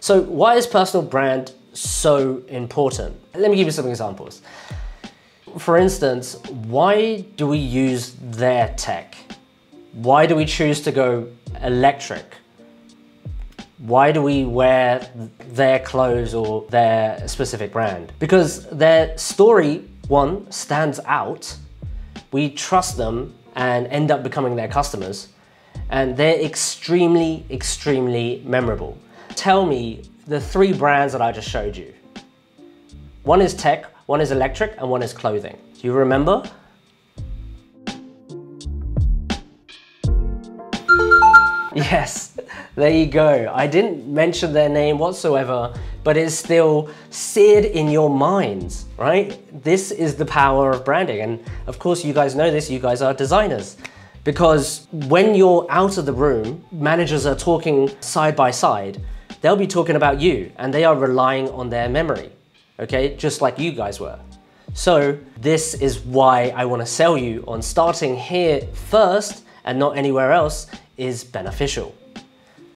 So why is personal brand so important? Let me give you some examples. For instance, why do we use their tech? Why do we choose to go electric? Why do we wear their clothes or their specific brand? Because their story, one, stands out. We trust them and end up becoming their customers. And they're extremely, extremely memorable. Tell me the three brands that I just showed you. One is tech, one is electric, and one is clothing. Do you remember? Yes, there you go. I didn't mention their name whatsoever, but it's still seared in your minds, right? This is the power of branding. And of course, you guys know this, you guys are designers. Because when you're out of the room, managers are talking side by side, they'll be talking about you and they are relying on their memory, okay? Just like you guys were. So this is why I wanna sell you on starting here first and not anywhere else is beneficial.